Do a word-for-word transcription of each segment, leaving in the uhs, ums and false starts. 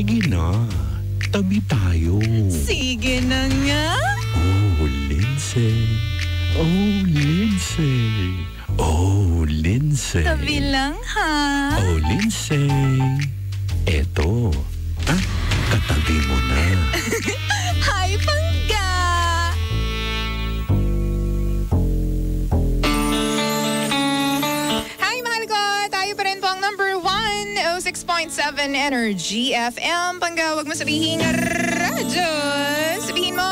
Sige na, tabi tayo. Sige na nga. Oh, Lindsay. Oh, Lindsay. Oh, Lindsay. Tabi lang, ha? Oh, Lindsay. Eto. Ha? Katabi mo na. Hi, Pangga! Hi, mahal ko! Tayo pa rin po ang number one oh six point seven Energy F M. Pangga, wag mo sabihin radyo. Sabihin mo.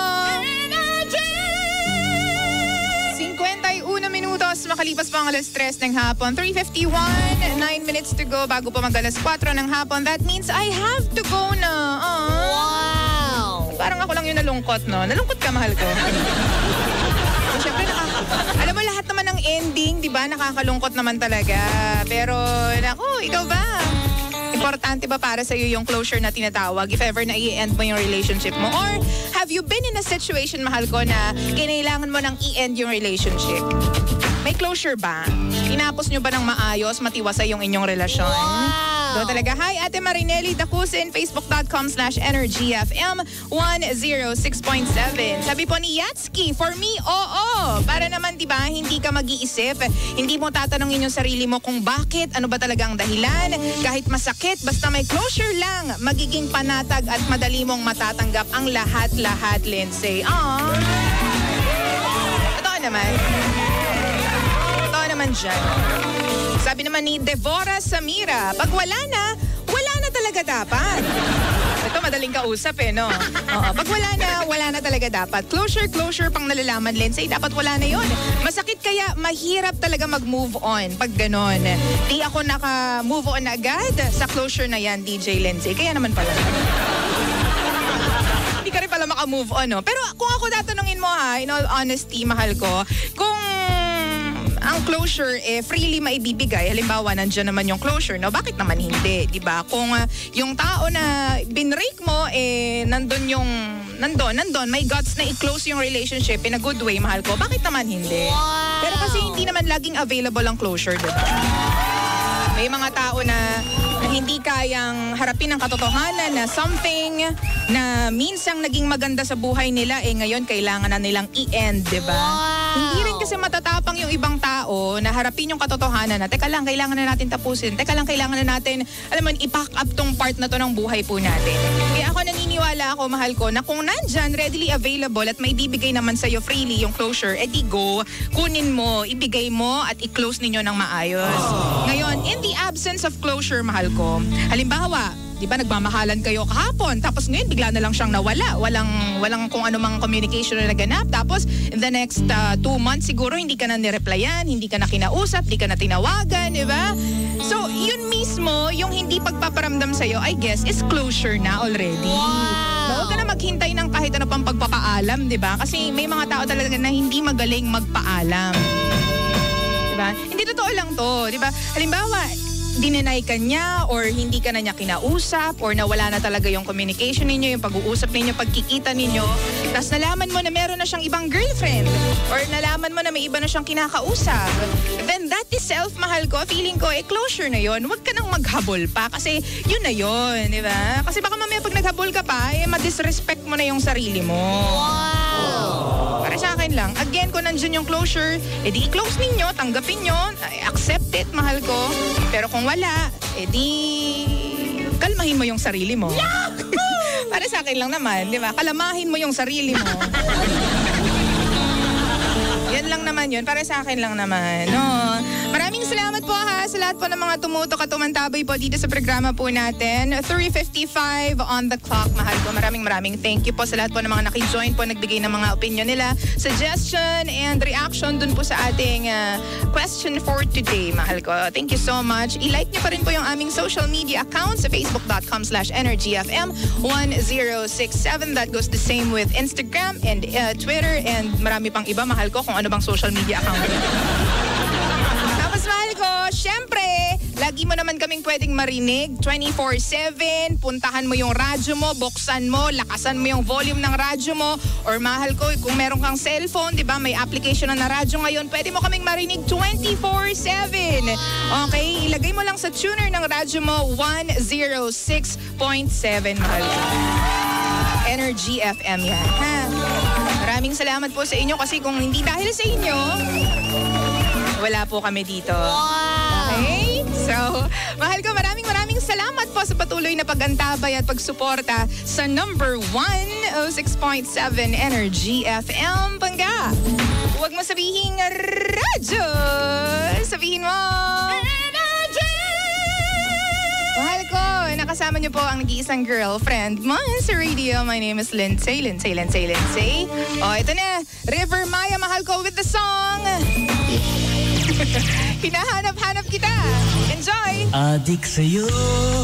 fifty-one minutos. Makalipas po ang alas tres ng hapon. three fifty-one. nine minutes to go bago po mag-alas four ng hapon. That means I have to go na. Aww. Wow! Parang ako lang yung nalungkot, no? Nalungkot ka, mahal ko. Siyempre, nakaka- alam mo lahat naman ng ending, di ba? Nakakalungkot naman talaga. Pero, naku, ikaw ba? Importante ba para sa'yo yung closure na tinatawag if ever na i-end mo yung relationship mo? Or have you been in a situation, mahal ko, na kinailangan mo nang i-end yung relationship? May closure ba? Tinapos nyo ba ng maayos, matiwasay yung inyong relasyon? Wow! So talaga, hi, Ate Marinelli Dacusin, facebook.com slash energyfm 106.7. Sabi po ni Yatsky, for me, oo. Para naman, di ba, hindi ka mag-iisip. Hindi mo tatanungin yung sarili mo kung bakit, ano ba talaga ang dahilan. Kahit masakit, basta may closure lang, magiging panatag at madali mong matatanggap ang lahat-lahat, Lindsay. Aww. Totoo naman. Totoo naman dyan. Sabi naman ni Devora Samira, pag wala na, wala na talaga dapat. Ito, madaling kausap eh, no? Oo, pag wala na, wala na talaga dapat. Closure, closure pang nalalaman, Lindsay. Dapat wala na yun. Masakit kaya mahirap talaga mag-move on pag ganon. Di ako naka-move on na agad sa closure na yan, D J Lindsay. Kaya naman pala. Hindi ka rin pala maka-move on, no? Pero kung ako tatanungin mo, ha, in all honesty, mahal ko, kung ang closure, eh, freely maibibigay. Halimbawa, nandiyan naman yung closure, no? Bakit naman hindi, di ba? Kung uh, yung tao na binrake mo, eh, nandun yung, nandun, nandun, may guts na i-close yung relationship in a good way, mahal ko. Bakit naman hindi? Wow. Pero kasi hindi naman laging available ang closure, di ba? May mga tao na, na hindi kayang harapin ang katotohanan na something na minsang naging maganda sa buhay nila, eh, ngayon kailangan na nilang i-end, di ba? Wow. Hindi rin kasi matatapang yung ibang tao na harapin yung katotohanan na, teka lang, kailangan na natin tapusin. Teka lang, kailangan na natin, alam mo, i-pack up tong part na to ng buhay po natin. Kaya ako naniniwala ako, mahal ko, na kung nandyan, readily available at may bibigay naman sa'yo freely yung closure, edi go, kunin mo, ibigay mo, at i-close ninyo ng maayos. Oh. Ngayon, in the absence of closure, mahal ko, halimbawa, di ba nagmamahalan kayo kahapon, tapos ngayon bigla na lang siyang nawala, walang walang kung anumang communication na naganap, tapos in the next uh, two months siguro hindi ka na nireplyan, hindi ka na kinausap, hindi ka na tinawagan, di ba? So yun mismo, yung hindi pagpaparamdam sa'yo, I guess, is closure na already. Wow. Huwag ka na maghintay ng kahit ano pang pagpapaalam, di ba? Kasi may mga tao talaga na hindi magaling magpaalam. Diba? Hindi totoo lang to, di ba? Halimbawa, dinenay ka niya or hindi ka na niya kinausap or nawala na talaga yung communication ninyo, yung pag-uusap ninyo, pagkikita ninyo. Tapos nalaman mo na meron na siyang ibang girlfriend or nalaman mo na may iba na siyang kinakausap. Then that is self, mahal ko. Feeling ko, eh, closure na yun. Huwag ka nang maghabol pa kasi yun na yun, di ba? Kasi baka mamaya pag naghabol ka pa, eh, madisrespect mo na yung sarili mo. Wow! Para sa akin lang, again, kung nandiyan yung closure, edi i-close ninyo, tanggapin nyo, accept it, mahal ko. Pero kung wala, edi kalmahin mo yung sarili mo. Para sa akin lang naman, di ba? Kalamahin mo yung sarili mo. Yan lang naman yun, para sa akin lang naman, no? Maraming salamat po, ha, sa lahat po ng mga tumutok at tumantabay po dito sa programa po natin. three fifty-five on the clock, mahal ko. Maraming maraming thank you po sa lahat po ng mga nakijoin po, nagbigay ng mga opinion nila, suggestion and reaction dun po sa ating uh, question for today, mahal ko. Thank you so much. I-like nyo pa rin po yung aming social media accounts sa facebook.com slash energyfm 1067. That goes the same with Instagram and uh, Twitter and marami pang iba, mahal ko, kung ano bang social media account. Mahal ko, syempre, lagi mo naman kaming pwedeng marinig twenty-four seven. Puntahan mo yung radyo mo, buksan mo, lakasan mo yung volume ng radyo mo. Or mahal ko, kung meron kang cellphone, di ba, may application na na radyo ngayon, pwede mo kaming marinig twenty-four seven. Okay, ilagay mo lang sa tuner ng radyo mo one oh six point seven, mahal ko. Energy F M yan, ha? Maraming salamat po sa inyo kasi kung hindi dahil sa inyo, wala po kami dito. Wow. Okay? So, mahal ko, maraming maraming salamat po sa patuloy na pagantabay at pagsuporta sa number one oh six point seven Energy F M Pangga. Huwag mo sabihin radyo. Sabihin mo. Mahal ko, nakasama niyo po ang nag-iisang girlfriend mo sa radio. My name is Lindsay, Lindsay, Lindsay, Lindsay. Oh, ito na, River Maya, mahal ko, with the song. Hinahanap-hanap kita. Enjoy! Adik sa'yo.